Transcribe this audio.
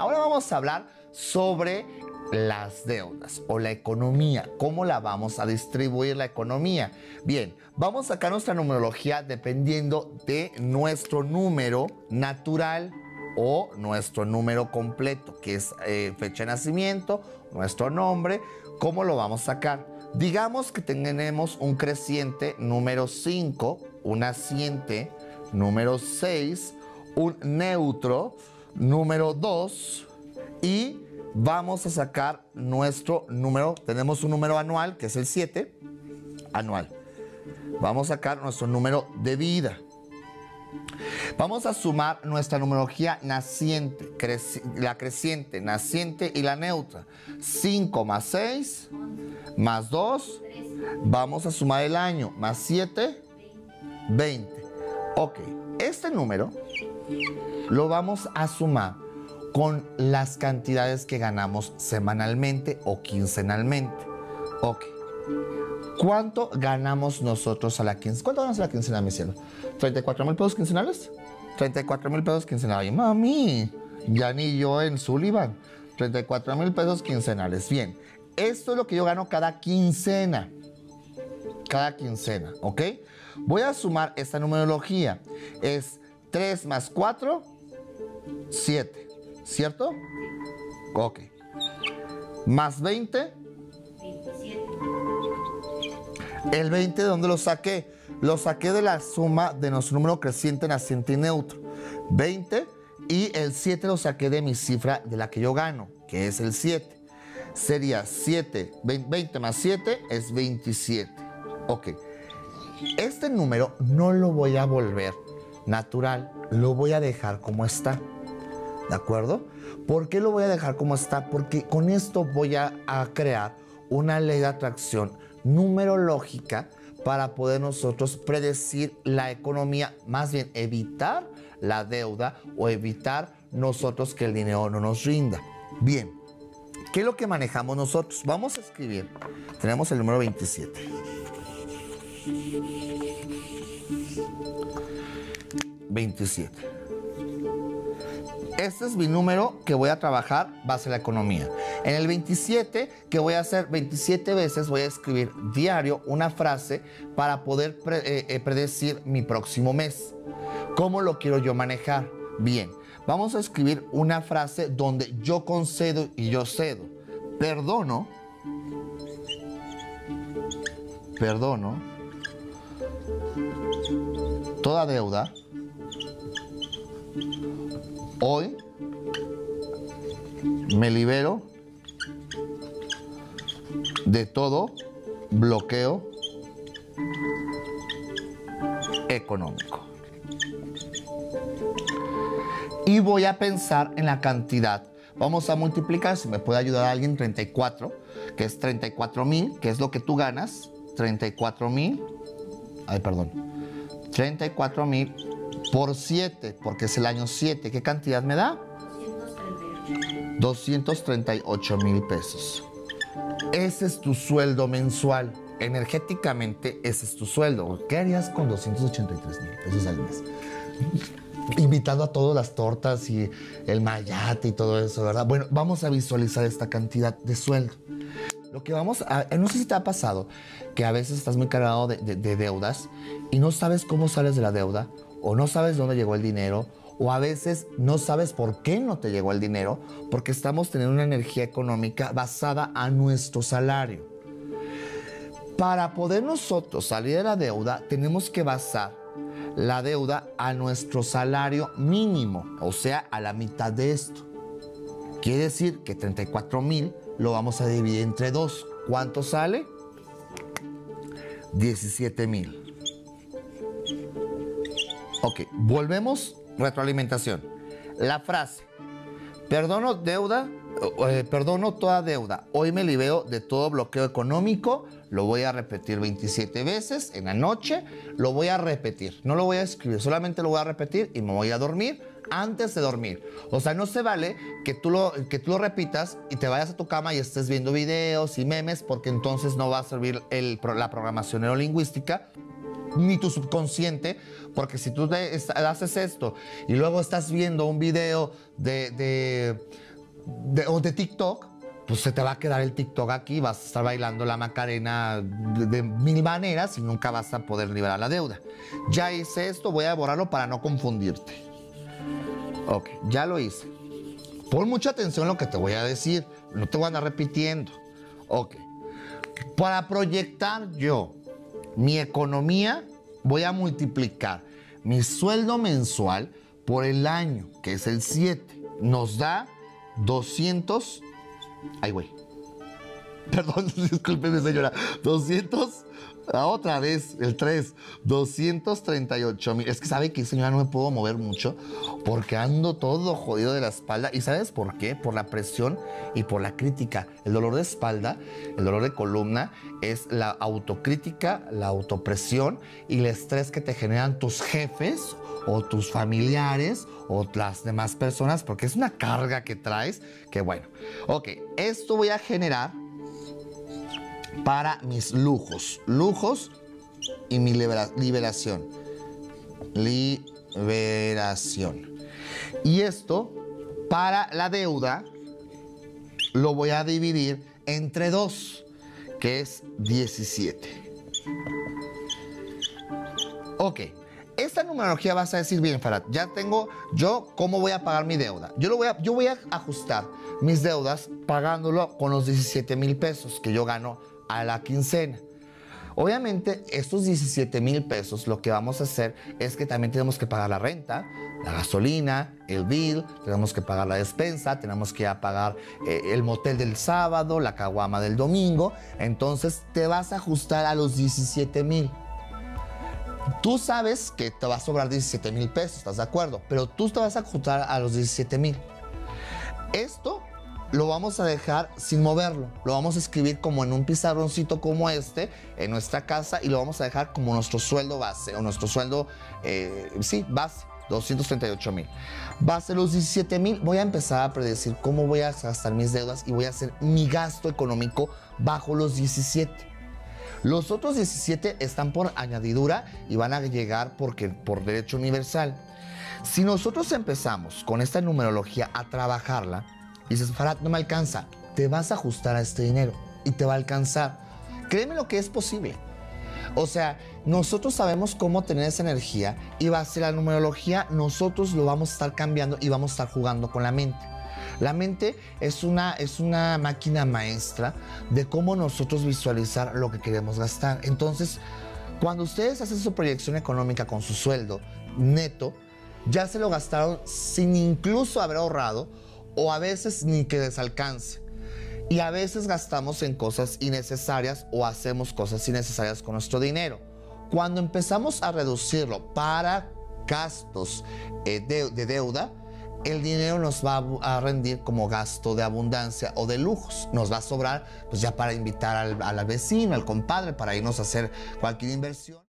Ahora vamos a hablar sobre las deudas o la economía, cómo la vamos a distribuir la economía. Bien, vamos a sacar nuestra numerología dependiendo de nuestro número natural o nuestro número completo, que es fecha de nacimiento, nuestro nombre, cómo lo vamos a sacar. Digamos que tenemos un creciente número 5, un naciente número 6, un neutro número 2 y vamos a sacar nuestro número. Tenemos un número anual que es el 7, anual. Vamos a sacar nuestro número de vida. Vamos a sumar nuestra numerología naciente, la creciente, naciente y la neutra. 5 más 6, más 2, vamos a sumar el año, más 7, 20. Ok, este número lo vamos a sumar con las cantidades que ganamos semanalmente o quincenalmente. Ok. ¿Cuánto ganamos nosotros a la quincena? ¿Cuánto ganamos a la quincena, mi cielo? ¿34,000 pesos quincenales? 34,000 pesos quincenales. Mami, ya ni yo en Sullivan. 34,000 pesos quincenales. Bien, esto es lo que yo gano cada quincena. Cada quincena, ¿ok? Voy a sumar esta numerología. Es 3 más 4, 7. ¿Cierto? Ok. Más 20. 27. El 20, ¿de dónde lo saqué? Lo saqué de la suma de nuestro número creciente, naciente y neutro. 20. Y el 7 lo saqué de mi cifra de la que yo gano, que es el 7. Sería 7. 20 más 7 es 27. Ok. Este número no lo voy a volver natural. Lo voy a dejar como está. ¿De acuerdo? ¿Por qué lo voy a dejar como está? Porque con esto voy a crear una ley de atracción numerológica para poder nosotros predecir la economía, más bien evitar la deuda o evitar nosotros que el dinero no nos rinda. Bien, ¿qué es lo que manejamos nosotros? Vamos a escribir. Tenemos el número 27. Este es mi número que voy a trabajar base a la economía. En el 27, que voy a hacer 27 veces, voy a escribir diario una frase para poder predecir mi próximo mes. ¿Cómo lo quiero yo manejar? Bien, vamos a escribir una frase donde yo concedo y yo cedo. Perdono. Perdono toda deuda. Hoy me libero de todo bloqueo económico. Y voy a pensar en la cantidad. Vamos a multiplicar, si me puede ayudar a alguien, 34, que es 34,000, que es lo que tú ganas. 34,000. Ay, perdón. 34,000. Por 7, porque es el año 7. ¿Qué cantidad me da? 238,000 pesos. Ese es tu sueldo mensual. Energéticamente, ese es tu sueldo. ¿Qué harías con 283,000 pesos al mes? Invitando a todas las tortas y el mayate y todo eso, ¿verdad? Bueno, vamos a visualizar esta cantidad de sueldo. Lo que vamos a... No sé si te ha pasado que a veces estás muy cargado de deudas y no sabes cómo sales de la deuda, o no sabes dónde llegó el dinero, o a veces no sabes por qué no te llegó el dinero, porque estamos teniendo una energía económica basada a nuestro salario. Para poder nosotros salir de la deuda, tenemos que basar la deuda a nuestro salario mínimo, o sea, a la mitad de esto. Quiere decir que 34,000 lo vamos a dividir entre 2. ¿Cuánto sale? 17,000. Ok, volvemos, retroalimentación. La frase, perdono toda deuda, hoy me libero de todo bloqueo económico, lo voy a repetir 27 veces en la noche, lo voy a repetir, no lo voy a escribir, solamente lo voy a repetir y me voy a dormir antes de dormir. O sea, no se vale que tú lo repitas y te vayas a tu cama y estés viendo videos y memes, porque entonces no va a servir la programación neurolingüística ni tu subconsciente, porque si tú haces esto y luego estás viendo un video de TikTok, pues se te va a quedar el TikTok aquí, vas a estar bailando la Macarena de mil maneras y nunca vas a poder liberar la deuda. Ya hice esto, voy a borrarlo para no confundirte. Ok, ya lo hice. Pon mucha atención a lo que te voy a decir, no te voy a andar repitiendo. Ok, para proyectar yo mi economía, voy a multiplicar mi sueldo mensual por el año, que es el 7. Nos da 200... Ay, güey. Perdón, discúlpeme, señora. 200... La otra vez, el 3. 238,000. Es que, ¿sabe qué, señora? No me puedo mover mucho porque ando todo jodido de la espalda. ¿Y sabes por qué? Por la presión y por la crítica. El dolor de espalda, el dolor de columna, es la autocrítica, la autopresión y el estrés que te generan tus jefes o tus familiares o las demás personas, porque es una carga que traes que, bueno. Ok, esto voy a generar para mis lujos y mi liberación. Y esto, para la deuda, lo voy a dividir entre 2, que es 17. Ok. Esta numerología vas a decir, bien, Farath, ya tengo yo cómo voy a pagar mi deuda. Yo voy a ajustar mis deudas pagándolo con los 17,000 pesos que yo gano a la quincena. Obviamente, estos 17,000 pesos, lo que vamos a hacer es que también tenemos que pagar la renta, la gasolina, el bill, tenemos que pagar la despensa, tenemos que pagar el motel del sábado, la caguama del domingo. Entonces, te vas a ajustar a los 17,000. Tú sabes que te va a sobrar 17,000 pesos, ¿estás de acuerdo? Pero tú te vas a ajustar a los 17,000. Esto lo vamos a dejar sin moverlo. Lo vamos a escribir como en un pizarroncito como este, en nuestra casa, y lo vamos a dejar como nuestro sueldo base, o nuestro sueldo, sí, base, 238,000. Base los 17,000, voy a empezar a predecir cómo voy a gastar mis deudas y voy a hacer mi gasto económico bajo los 17. Los otros 17 están por añadidura y van a llegar por derecho universal. Si nosotros empezamos con esta numerología a trabajarla, dices, Farath, no me alcanza. Te vas a ajustar a este dinero y te va a alcanzar. Créeme lo que es posible. O sea, nosotros sabemos cómo tener esa energía y va a ser la numerología, nosotros lo vamos a estar cambiando y vamos a estar jugando con la mente. La mente es una máquina maestra de cómo nosotros visualizar lo que queremos gastar. Entonces, cuando ustedes hacen su proyección económica con su sueldo neto, ya se lo gastaron sin incluso haber ahorrado, o a veces ni que les alcance. Y a veces gastamos en cosas innecesarias o hacemos cosas innecesarias con nuestro dinero. Cuando empezamos a reducirlo para gastos de deuda, el dinero nos va a rendir como gasto de abundancia o de lujos. Nos va a sobrar, pues, ya para invitar al vecino, al compadre, para irnos a hacer cualquier inversión.